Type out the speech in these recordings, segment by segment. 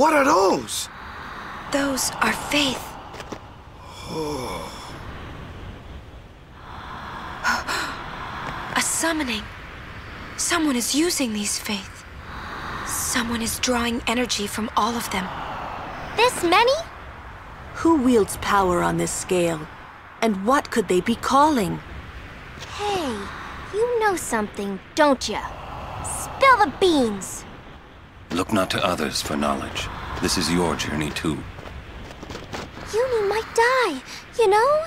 What are those? Those are faith. Oh. A summoning. Someone is using these faith. Someone is drawing energy from all of them. This many? Who wields power on this scale? And what could they be calling? Hey, you know something, don't you? Spill the beans! Look not to others for knowledge. This is your journey, too. Yumi might die, you know?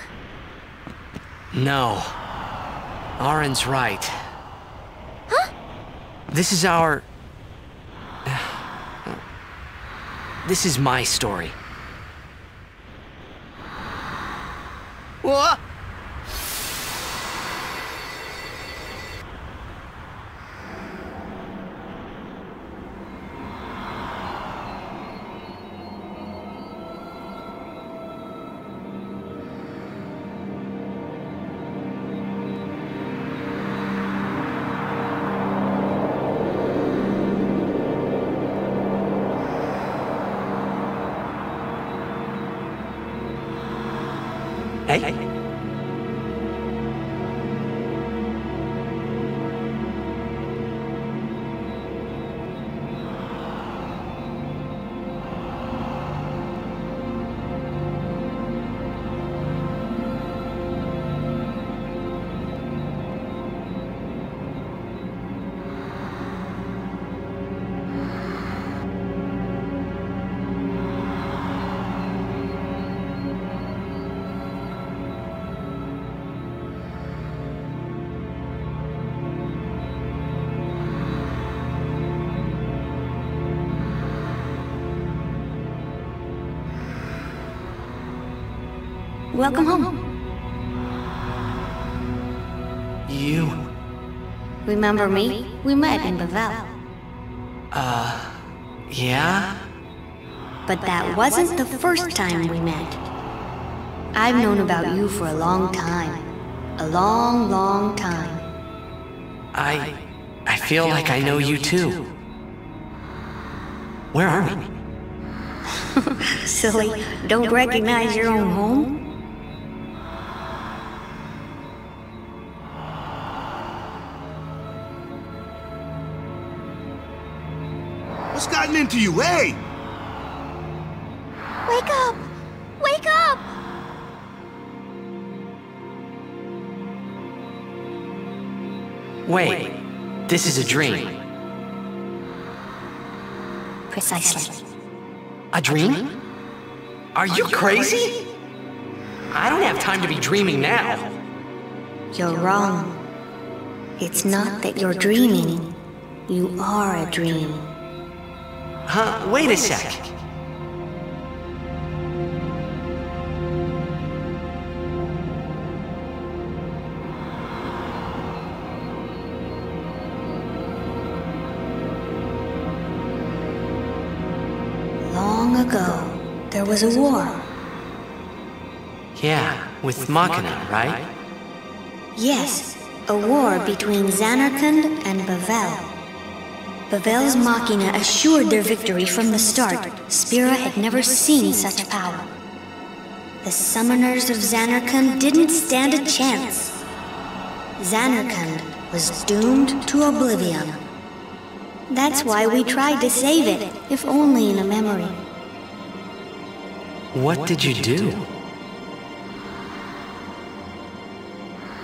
No. Arin's right. Huh? This is our... This is my story. What? Welcome home. You... Remember me? We met in Bevelle. Yeah? But that wasn't the first time we met. I've known about you for a long time. A long, long time. I feel like I know you too. Where are we? Silly, don't recognize your own home? To you, hey! Wake up! Wake up! Wait, this is a dream. Precisely. A dream? Are you crazy? I don't have time to be dreaming now. You're wrong. It's not that you're dreaming. You are a dream. Huh? Wait a sec. Long ago, there was a war. Yeah, with Machina, right? Yes, a war between Zanarkand and Bevelle. Bevelle's Machina assured their victory from the start. Spira had never seen such power. The summoners of Zanarkand didn't stand a chance. Zanarkand was doomed to oblivion. That's why we tried to save it, if only in a memory. What did you do?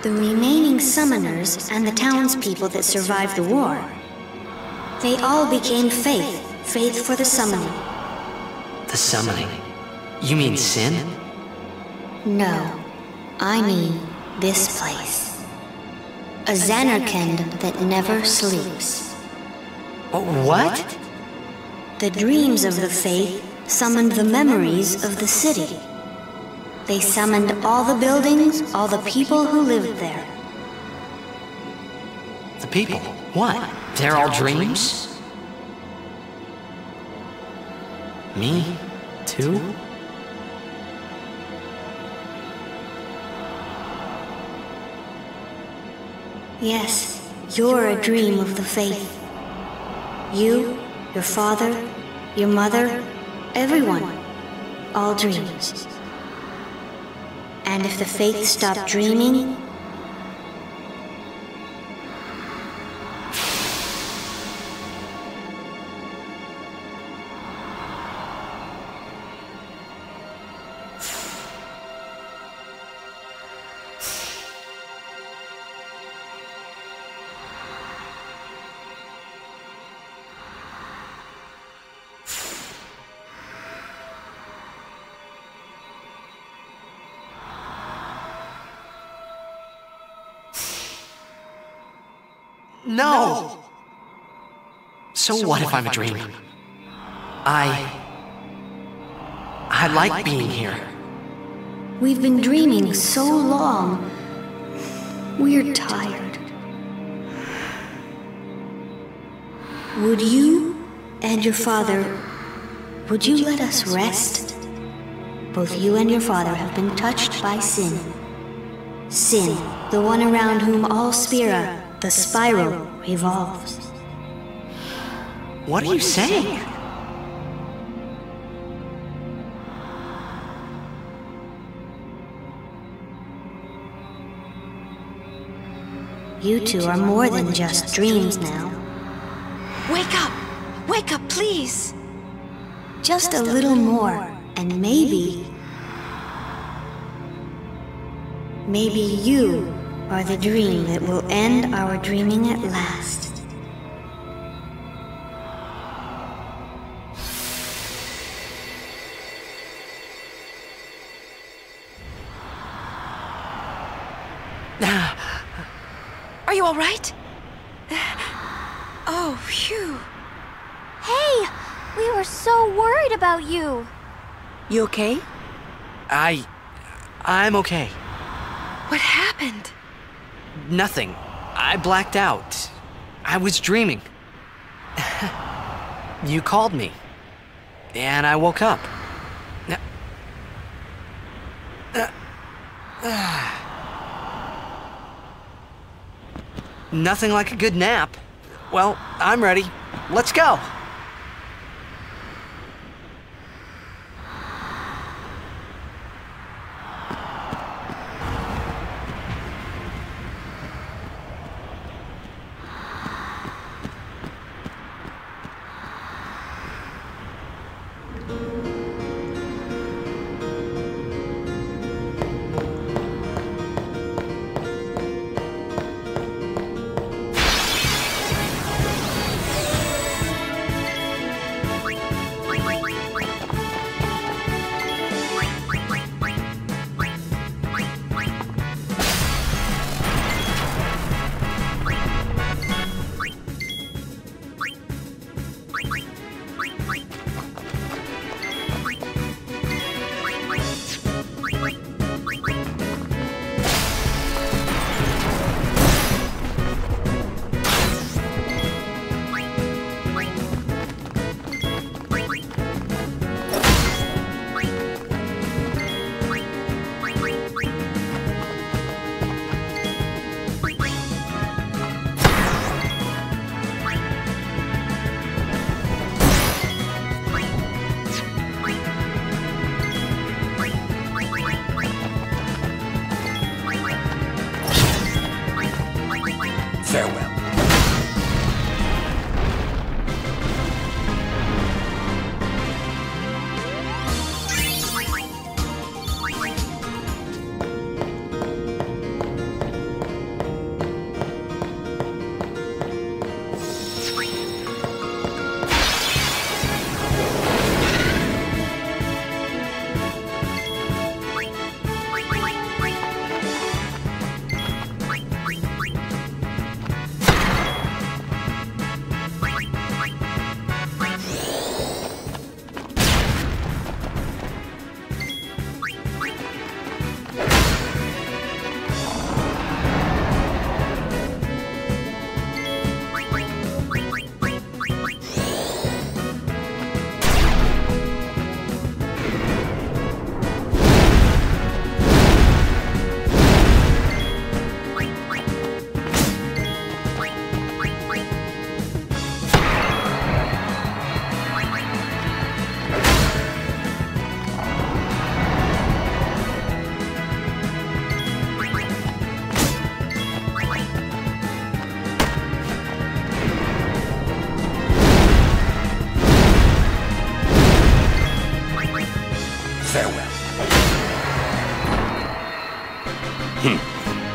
The remaining summoners and the townspeople that survived the war, they all became faith for the summoning. The summoning? You mean Sin? No, I mean this place. A Zanarkand that never sleeps. What? The dreams of the faith summoned the memories of the city. They summoned all the buildings, all the people who lived there. The people? What? They're all dreams? Me, too? Yes, you're a dream of the faith. You, your father, your mother, Everyone. All dreams. And if the faith stop dreaming, no! So what if I'm a dream? I like being here. We've been dreaming so long. We're tired. Would you and your father... would you let us rest? Both you and your father have been touched by Sin. Sin, the one around whom all Spira, the spiral, revolves. What are you saying? You two are more than just dreams now. Wake up! Wake up, please! Just a little more, and maybe you are the dream that will end our dreaming at last. Are you all right? Oh, phew. Hey, we were so worried about you. You okay? I'm okay. What happened? Nothing. I blacked out. I was dreaming. You called me. And I woke up. Nothing like a good nap. Well, I'm ready. Let's go.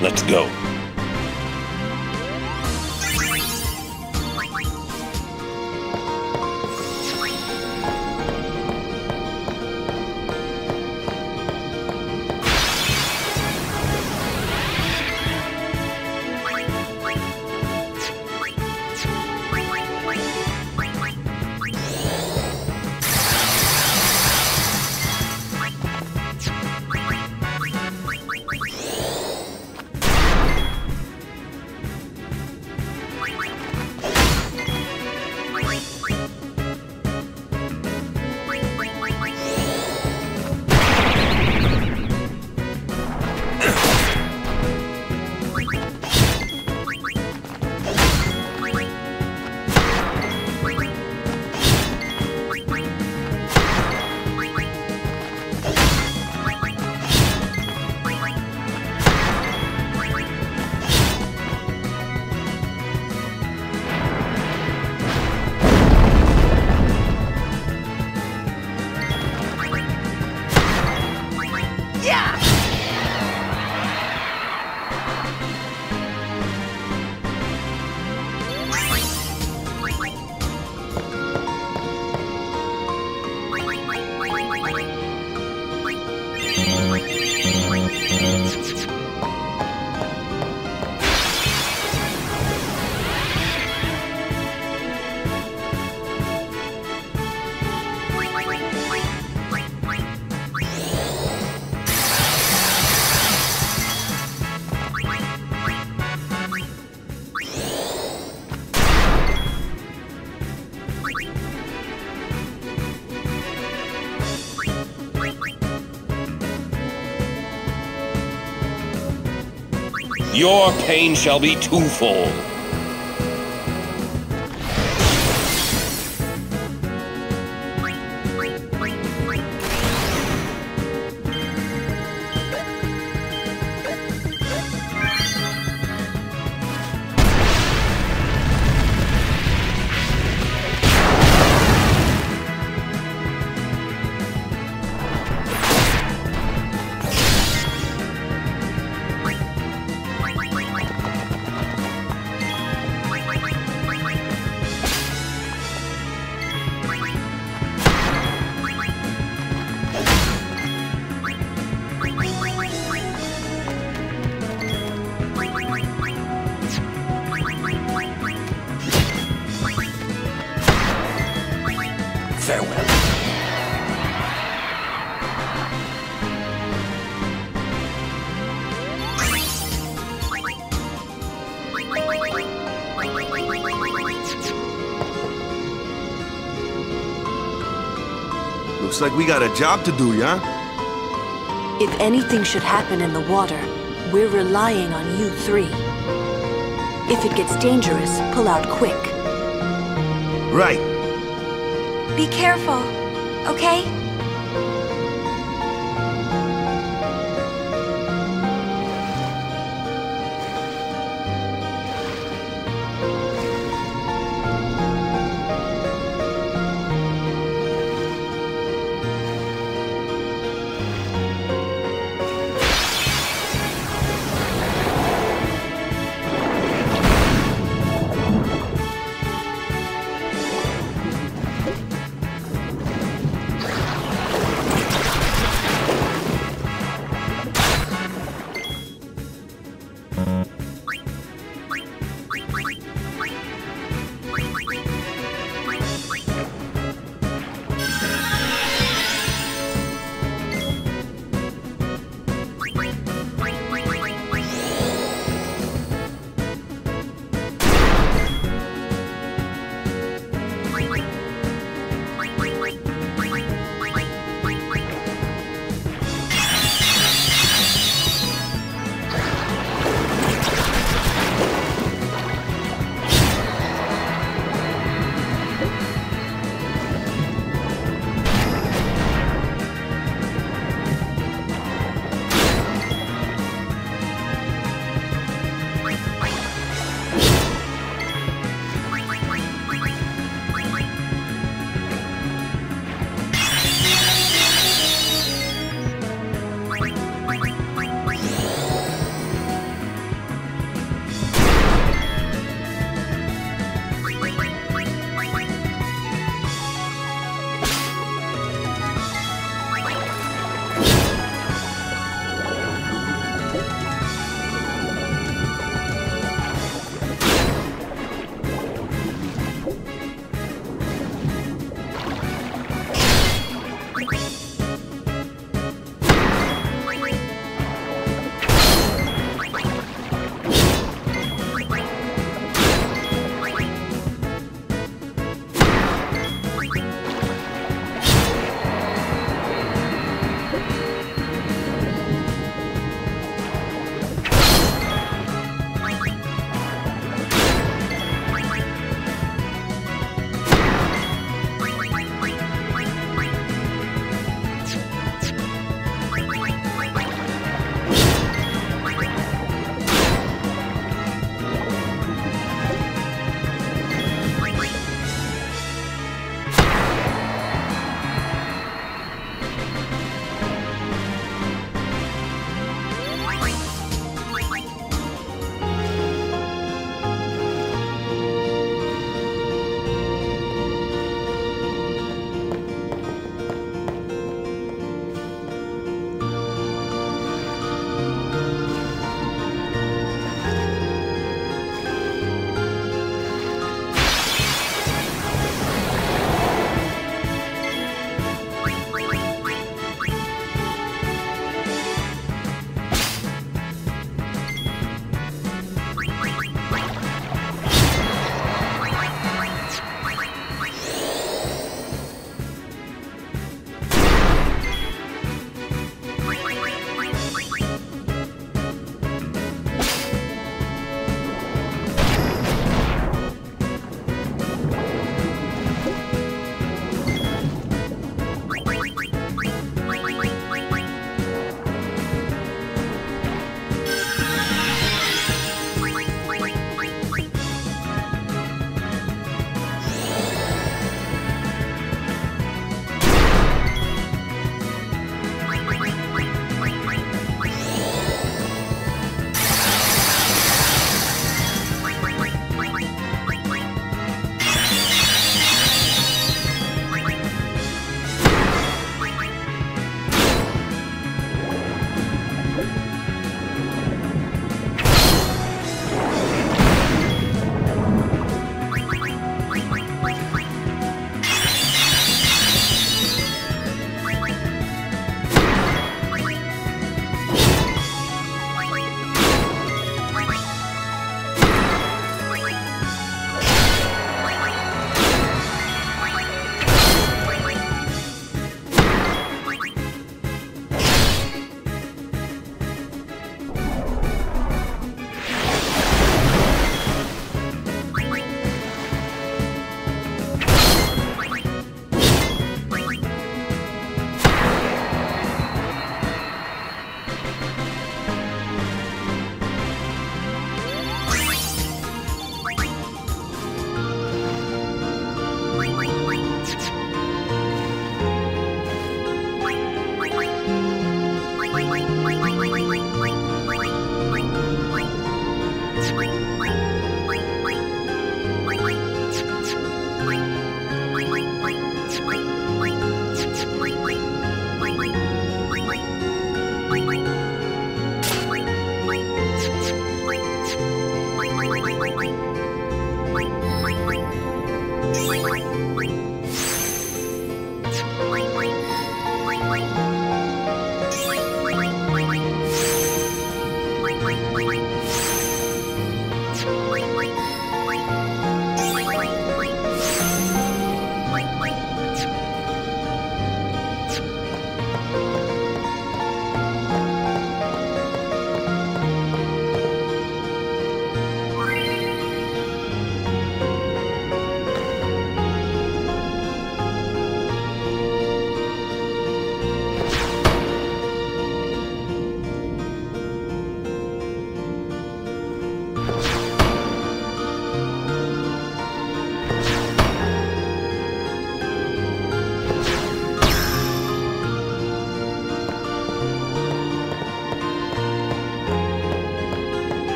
Let's go. Your pain shall be twofold. Looks like we got a job to do, yeah? If anything should happen in the water, we're relying on you three. If it gets dangerous, pull out quick. Right. Be careful, okay?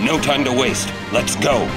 No time to waste. Let's go.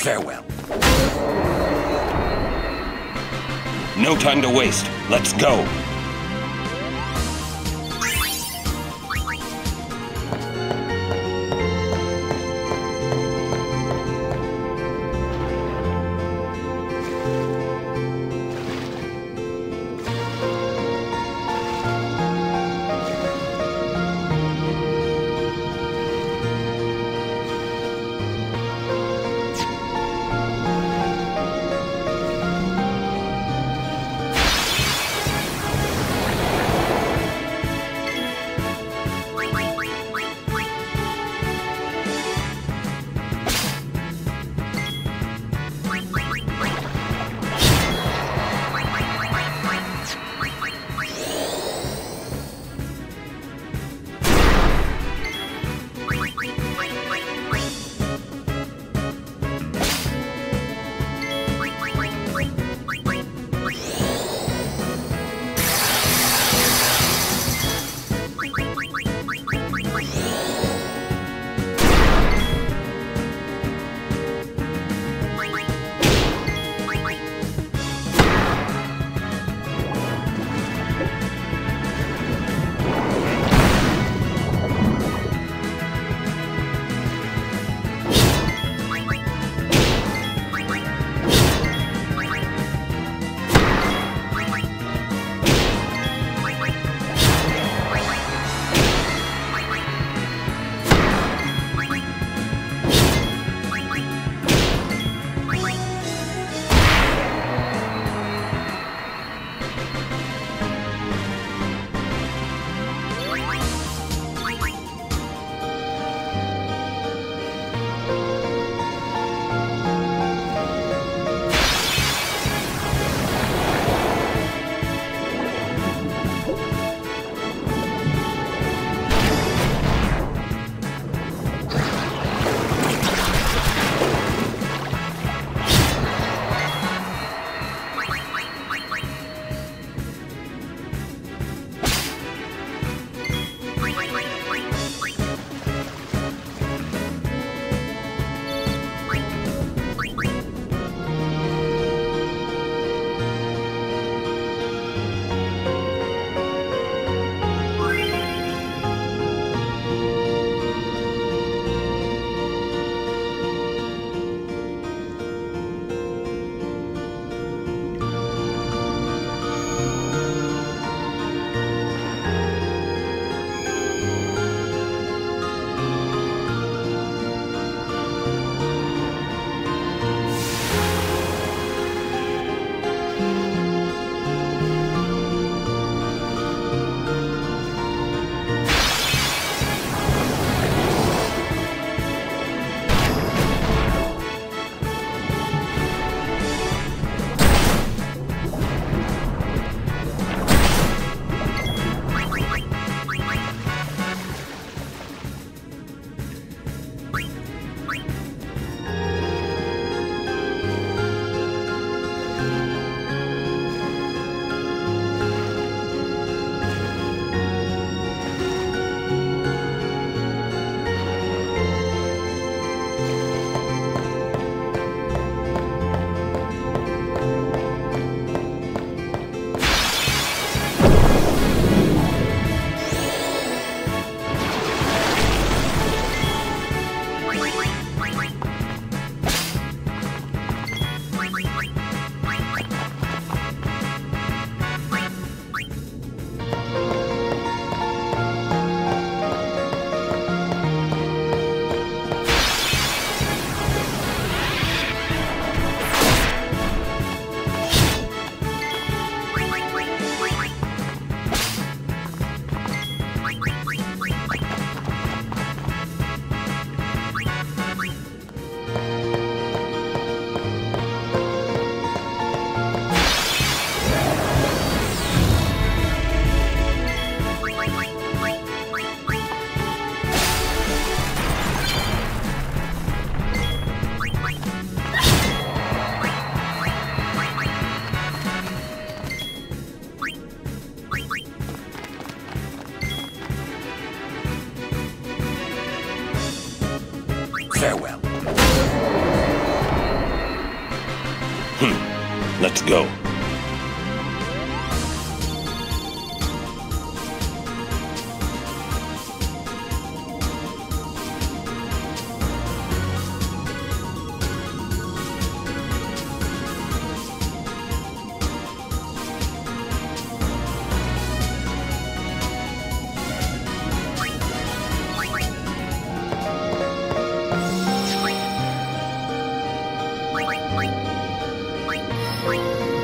Farewell. No time to waste. Let's go. Let's go. Bye.